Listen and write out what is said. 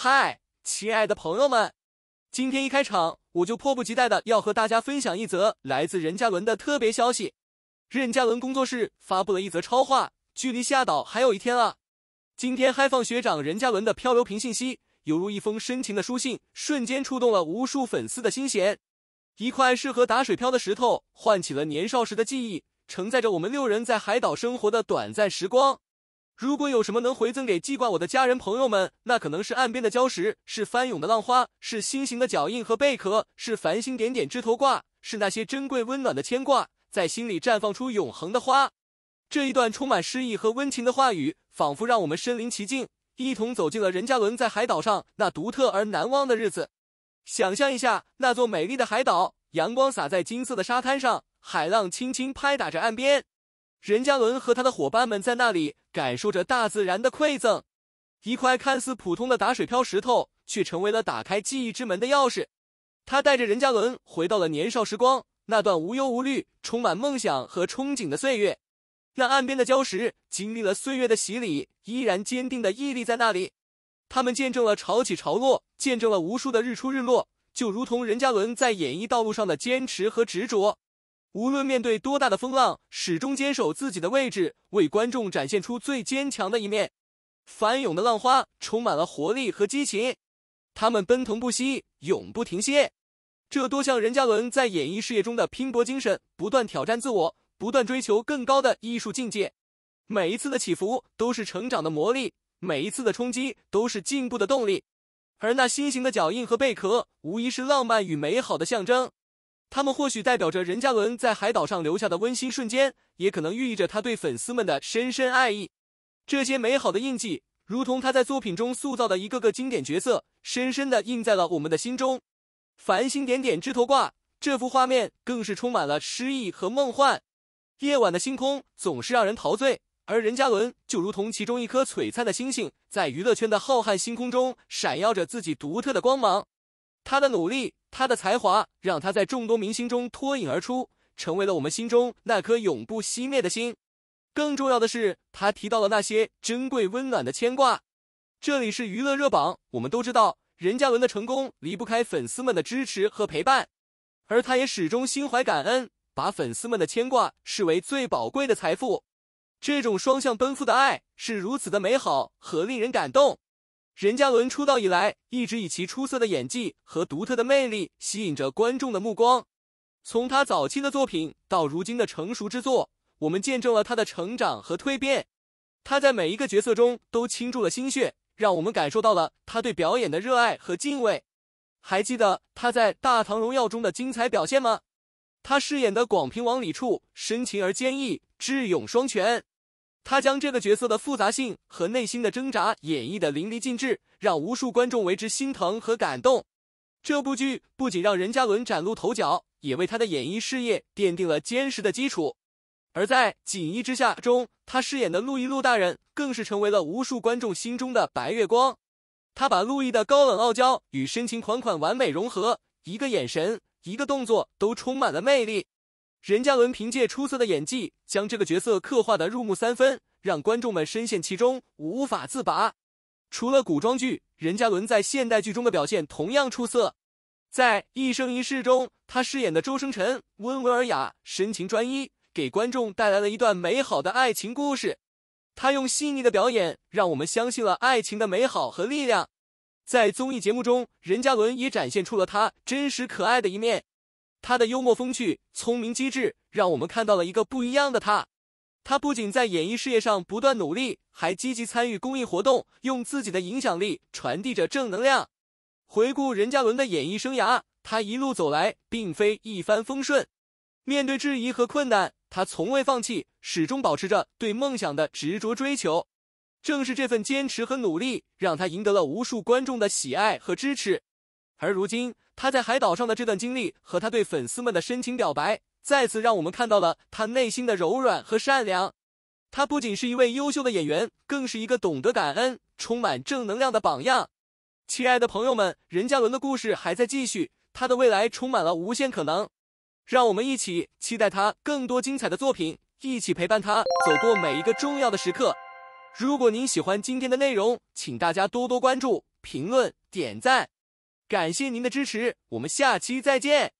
嗨，亲爱的朋友们，今天一开场我就迫不及待的要和大家分享一则来自任嘉伦的特别消息。任嘉伦工作室发布了一则超话，距离下岛还有一天啊。今天嗨放学长任嘉伦的漂流瓶信息，犹如一封深情的书信，瞬间触动了无数粉丝的心弦。一块适合打水漂的石头，唤起了年少时的记忆，承载着我们六人在海岛生活的短暂时光。如果有什么能回赠给记挂我的家人朋友们，那可能是岸边的礁石，是翻涌的浪花，是心形的脚印和贝壳，是繁星点点枝头挂，是那些珍贵温暖的牵挂，在心里绽放出永恒的花。这一段充满诗意和温情的话语，仿佛让我们身临其境，一同走进了任嘉伦在海岛上那独特而难忘的日子。想象一下，那座美丽的海岛，阳光洒在金色的沙滩上，海浪轻轻拍打着岸边。任嘉伦和他的伙伴们在那里感受着大自然的馈赠，一块看似普通的打水漂石头，却成为了打开记忆之门的钥匙。他带着任嘉伦回到了年少时光，那段无忧无虑、充满梦想和憧憬的岁月。那岸边的礁石经历了岁月的洗礼，依然坚定地屹立在那里。他们见证了潮起潮落，见证了无数的日出日落，就如同任嘉伦在演艺道路上的坚持和执着。无论面对多大的风浪，始终坚守自己的位置，为观众展现出最坚强的一面。翻涌的浪花充满了活力和激情，他们奔腾不息，永不停歇。这多像任嘉伦在演艺事业中的拼搏精神，不断挑战自我，不断追求更高的艺术境界。每一次的起伏都是成长的磨砺，每一次的冲击都是进步的动力。而那心形的脚印和贝壳，无疑是浪漫与美好的象征。他们或许代表着任嘉伦在海岛上留下的温馨瞬间，也可能寓意着他对粉丝们的深深爱意。这些美好的印记，如同他在作品中塑造的一个个经典角色，深深地印在了我们的心中。繁星点点枝头挂，这幅画面更是充满了诗意和梦幻。夜晚的星空总是让人陶醉，而任嘉伦就如同其中一颗璀璨的星星，在娱乐圈的浩瀚星空中闪耀着自己独特的光芒。他的努力，他的才华，让他在众多明星中脱颖而出，成为了我们心中那颗永不熄灭的心。更重要的是，他提到了那些珍贵温暖的牵挂。这里是娱乐热榜，我们都知道，任嘉伦的成功离不开粉丝们的支持和陪伴，而他也始终心怀感恩，把粉丝们的牵挂视为最宝贵的财富。这种双向奔赴的爱是如此的美好和令人感动。任嘉伦出道以来，一直以其出色的演技和独特的魅力吸引着观众的目光。从他早期的作品到如今的成熟之作，我们见证了他的成长和蜕变。他在每一个角色中都倾注了心血，让我们感受到了他对表演的热爱和敬畏。还记得他在《大唐荣耀》中的精彩表现吗？他饰演的广平王李处深情而坚毅，智勇双全。他将这个角色的复杂性和内心的挣扎演绎得淋漓尽致，让无数观众为之心疼和感动。这部剧不仅让任嘉伦崭露头角，也为他的演艺事业奠定了坚实的基础。而在《锦衣之下》中，他饰演的陆毅陆大人更是成为了无数观众心中的白月光。他把陆毅的高冷傲娇与深情款款完美融合，一个眼神，一个动作都充满了魅力。任嘉伦凭借出色的演技，将这个角色刻画得入木三分，让观众们深陷其中无法自拔。除了古装剧，任嘉伦在现代剧中的表现同样出色。在《一生一世》中，他饰演的周生辰温文尔雅，深情专一，给观众带来了一段美好的爱情故事。他用细腻的表演，让我们相信了爱情的美好和力量。在综艺节目中，任嘉伦也展现出了他真实可爱的一面。他的幽默风趣、聪明机智，让我们看到了一个不一样的他。他不仅在演艺事业上不断努力，还积极参与公益活动，用自己的影响力传递着正能量。回顾任嘉伦的演艺生涯，他一路走来并非一帆风顺，面对质疑和困难，他从未放弃，始终保持着对梦想的执着追求。正是这份坚持和努力，让他赢得了无数观众的喜爱和支持。而如今，他在海岛上的这段经历和他对粉丝们的深情表白，再次让我们看到了他内心的柔软和善良。他不仅是一位优秀的演员，更是一个懂得感恩、充满正能量的榜样。亲爱的朋友们，任嘉伦的故事还在继续，他的未来充满了无限可能。让我们一起期待他更多精彩的作品，一起陪伴他走过每一个重要的时刻。如果您喜欢今天的内容，请大家多多关注。评论、点赞，感谢您的支持，我们下期再见。